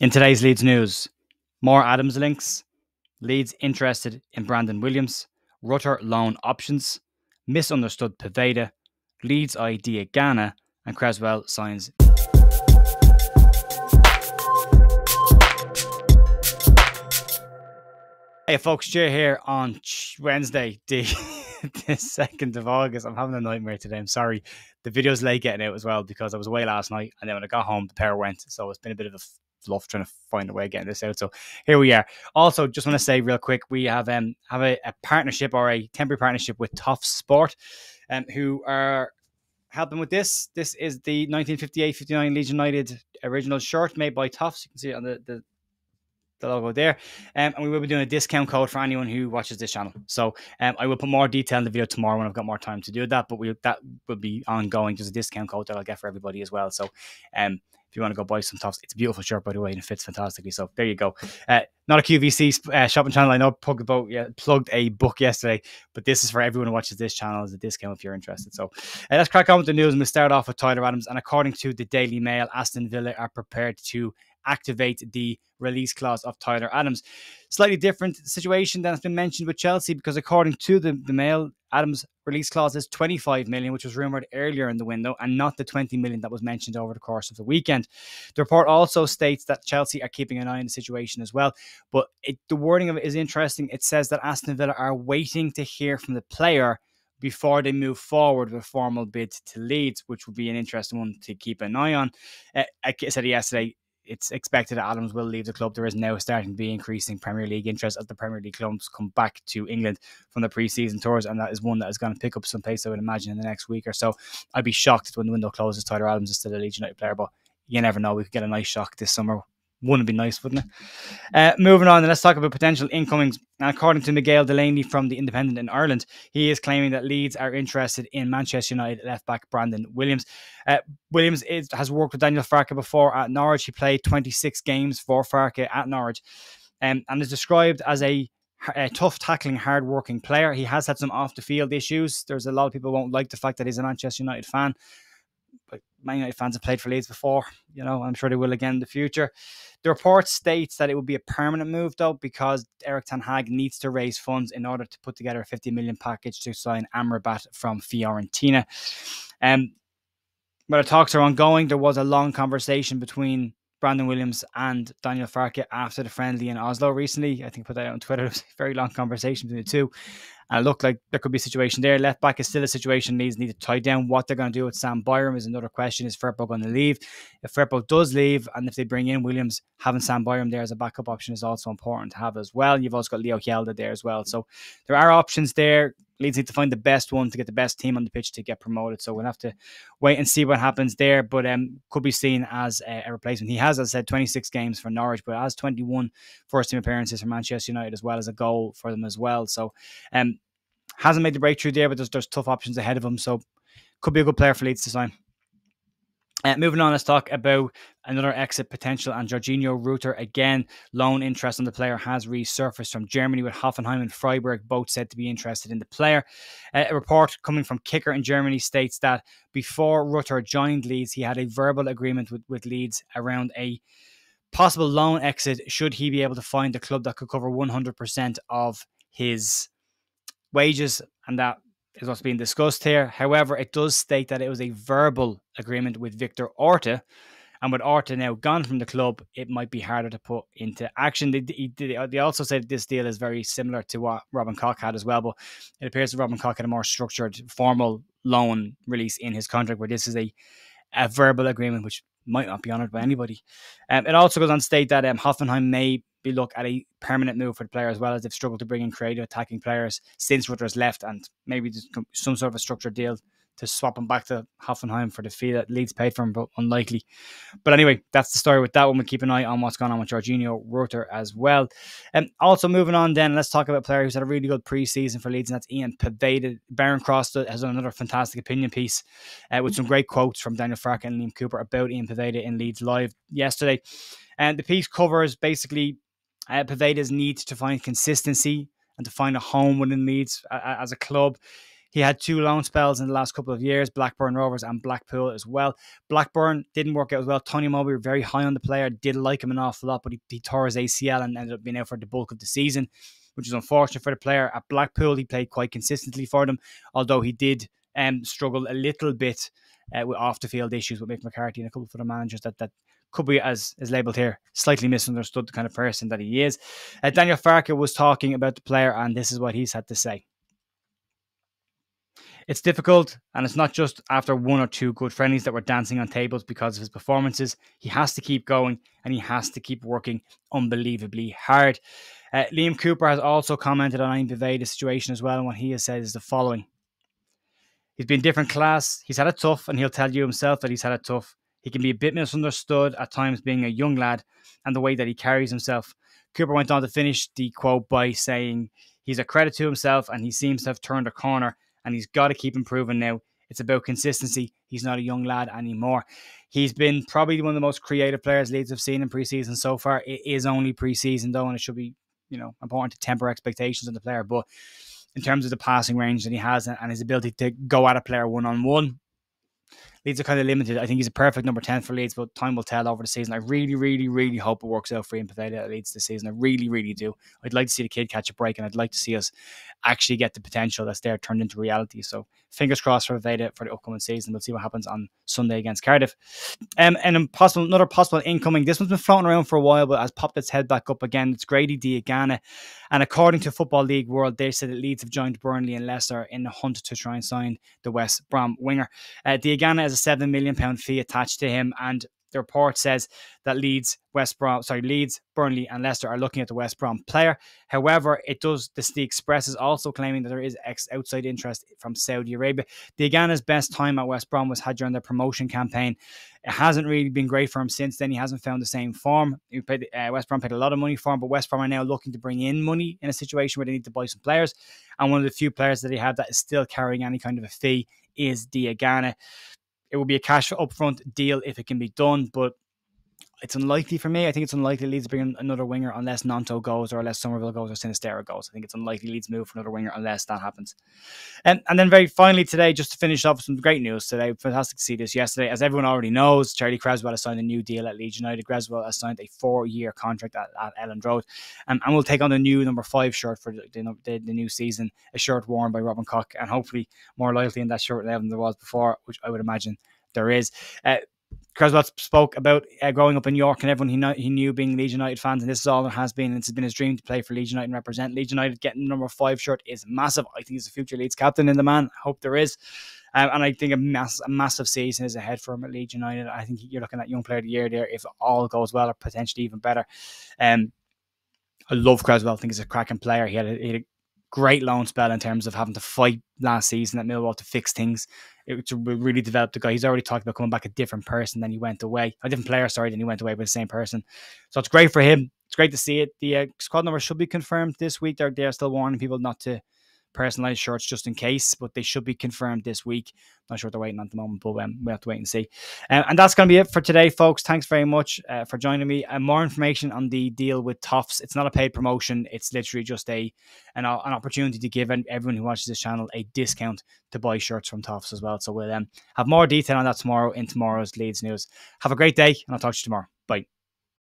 In today's Leeds news, more Adams links, Leeds interested in Brandon Williams, Rutter loan options, misunderstood Poveda, Leeds idea Ghana, and Creswell signs. Hey folks, Jay here on Wednesday, the 2nd of August. I'm having a nightmare today. I'm sorry. The video's late getting out as well because I was away last night, and then when I got home, the power went. So it's been a bit of a fluff trying to find a way of getting this out. So here we are. Also, just want to say real quick, we have a partnership or a temporary partnership with Tufts Sport, who are helping with this. This is the 1958-59 Leeds United original shirt made by Tufts. You can see it on the logo there, and we will be doing a discount code for anyone who watches this channel. So I will put more detail in the video tomorrow when I've got more time to do that, but that will be ongoing. There's a discount code that I'll get for everybody as well. So if you want to go buy some Tufts, it's a beautiful shirt, by the way, and it fits fantastically. So there you go. Not a QVC shopping channel. I know plugged a book yesterday, but this is for everyone who watches this channel as a discount if you're interested. So let's crack on with the news. And we'll start off with Tyler Adams. And according to the Daily Mail, Aston Villa are prepared to activate the release clause of Tyler Adams. Slightly different situation than has been mentioned with Chelsea, because according to the Mail, Adams' release clause is 25 million, which was rumoured earlier in the window, and not the 20 million that was mentioned over the course of the weekend. The report also states that Chelsea are keeping an eye on the situation as well, but the wording of it is interesting. It says that Aston Villa are waiting to hear from the player before they move forward with a formal bid to Leeds, which would be an interesting one to keep an eye on. I said yesterday, it's expected that Adams will leave the club. There is now starting to be increasing Premier League interest as the Premier League clubs come back to England from the pre-season tours, and that is one that is going to pick up some pace, I would imagine, in the next week or so. I'd be shocked if when the window closes, Tyler Adams is still a Leeds United player, but you never know. We could get a nice shock this summer. Wouldn't it be nice, wouldn't it? Moving on, let's talk about potential incomings. Now, according to Miguel Delaney from The Independent in Ireland, he is claiming that Leeds are interested in Manchester United left-back Brandon Williams. Williams has worked with Daniel Farke before at Norwich. He played 26 games for Farke at Norwich, and is described as a tough tackling, hard-working player. He has had some off-the-field issues. There's a lot of people who won't like the fact that he's a Manchester United fan. But Man United fans have played for Leeds before, you know, I'm sure they will again in the future. The report states that it will be a permanent move, though, because Erik Ten Hag needs to raise funds in order to put together a 50 million package to sign Amrabat from Fiorentina. But the talks are ongoing. There was a long conversation between Brandon Williams and Daniel Farke after the friendly in Oslo recently. I think I put that out on Twitter. It was a very long conversation between the two. And it looked like there could be a situation there. Left back is still a situation Leeds need to tie down. What they're going to do with Sam Byram is another question. Is Firpo going to leave? If Firpo does leave, and if they bring in Williams, having Sam Byram there as a backup option is also important to have as well. You've also got Leo Hjelda there as well. So there are options there. Leeds need to find the best one to get the best team on the pitch to get promoted. So we'll have to wait and see what happens there. But could be seen as a replacement. He has, as I said, 26 games for Norwich, but has 21 first-team appearances for Manchester United as well as a goal for them as well. So hasn't made the breakthrough there, but there's tough options ahead of him. So could be a good player for Leeds to sign. Moving on, let's talk about another exit potential, and Georginio Rutter again. Loan interest on the player has resurfaced from Germany, with Hoffenheim and Freiburg both said to be interested in the player. A report coming from Kicker in Germany states that before Rutter joined Leeds, he had a verbal agreement with Leeds around a possible loan exit should he be able to find a club that could cover 100% of his wages, and that is what's being discussed here. However, it does state that it was a verbal agreement with Victor Orta, and with Orta now gone from the club, it might be harder to put into action. They also said this deal is very similar to what Robin Koch had as well, but it appears that Robin Koch had a more structured, formal loan release in his contract, where this is a verbal agreement which might not be honoured by anybody. It also goes on to state that Hoffenheim may be look at a permanent move for the player, as well as they've struggled to bring in creative attacking players since Rutter's left, and maybe just some sort of a structured deal to swap him back to Hoffenheim for the fee that Leeds paid for him, but unlikely. But anyway, that's the story with that one. We'll keep an eye on what's going on with Georginio Rutter as well. Also moving on then, let's talk about a player who's had a really good pre-season for Leeds, and that's Ian Poveda. Baron Cross has done another fantastic opinion piece with some great quotes from Daniel Farke and Liam Cooper about Ian Poveda in Leeds Live yesterday. And the piece covers basically Poveda's need to find consistency and to find a home within Leeds as a club. He had two loan spells in the last couple of years, Blackburn Rovers and Blackpool as well. Blackburn didn't work out as well. Tony Mowbray, very high on the player, did like him an awful lot, but he tore his ACL and ended up being out for the bulk of the season, which is unfortunate for the player. At Blackpool, he played quite consistently for them, although he did struggle a little bit with off-the-field issues with Mick McCarthy and a couple of other managers that could be, as is labelled here, slightly misunderstood the kind of person that he is. Daniel Farke was talking about the player, and this is what he's had to say. It's difficult, and it's not just after one or two good friendlies that we're dancing on tables because of his performances. He has to keep going, and he has to keep working unbelievably hard. Liam Cooper has also commented on Ian Poveda's situation as well, and what he has said is the following. He's been different class. He's had it tough, and he'll tell you himself that he's had it tough. He can be a bit misunderstood at times being a young lad and the way that he carries himself. Cooper went on to finish the quote by saying he's a credit to himself and he seems to have turned a corner and he's got to keep improving now. It's about consistency. He's not a young lad anymore. He's been probably one of the most creative players Leeds have seen in pre-season so far. It is only pre-season though, and it should be, you know, important to temper expectations on the player. But in terms of the passing range that he has and his ability to go at a player one-on-one, Leeds are kind of limited. I think he's a perfect number 10 for Leeds, but time will tell over the season. I really, really, really hope it works out for Ian Poveda at Leeds this season. I really, really do. I'd like to see the kid catch a break, and I'd like to see us actually get the potential that's there turned into reality. So fingers crossed for Poveda for the upcoming season. We'll see what happens on Sunday against Cardiff. Another possible incoming. This one's been floating around for a while, but has popped its head back up again. It's Grady Diagana. And according to Football League World, they said that Leeds have joined Burnley and Leicester in the hunt to try and sign the West Brom winger. Diagana has a £7 million fee attached to him, and the report says that Leeds, Burnley and Leicester are looking at the West Brom player. However, the Express is also claiming that there is outside interest from Saudi Arabia. Diagana's best time at West Brom was had during their promotion campaign. It hasn't really been great for him since then. He hasn't found the same form. West Brom paid a lot of money for him, but West Brom are now looking to bring in money in a situation where they need to buy some players. And one of the few players that they have that is still carrying any kind of a fee is Diagana. It will be a cash upfront deal if it can be done, but it's unlikely for me. I think it's unlikely Leeds bring another winger unless Nanto goes or unless Somerville goes or Sinistera goes. I think it's unlikely Leeds move for another winger unless that happens. And then very finally today, just to finish off, some great news today. Fantastic to see this yesterday. As everyone already knows, Charlie Creswell has signed a new deal at Leeds United. Creswell has signed a 4-year contract at Elland Road. And we'll take on the new number 5 shirt for the new season, a shirt worn by Robin Koch, and hopefully more loyalty in that shirt than there was before, which I would imagine there is. Creswell spoke about growing up in York and everyone he knew being Leeds United fans, and this is all it has been. And it's been his dream to play for Leeds United and represent Leeds United. Getting the number 5 shirt is massive. I think he's a future Leeds captain in the man. I hope there is. And I think a massive season is ahead for him at Leeds United. I think you're looking at Young Player of the Year there if all goes well, or potentially even better. I love Creswell. I think he's a cracking player. He had a great loan spell in terms of having to fight last season at Millwall to fix things. It really developed the guy. He's already talked about coming back a different player than he went away, but the same person. So it's great for him. It's great to see it. The squad number should be confirmed this week. They're still warning people not to personalised shirts just in case, but they should be confirmed this week. Not sure what they're waiting on at the moment, but we'll have to wait and see. And that's going to be it for today, folks. Thanks very much for joining me. More information on the deal with Tufts. It's not a paid promotion. It's literally just an opportunity to give everyone who watches this channel a discount to buy shirts from Tufts as well. So we'll have more detail on that tomorrow in tomorrow's Leeds News. Have a great day, and I'll talk to you tomorrow. Bye.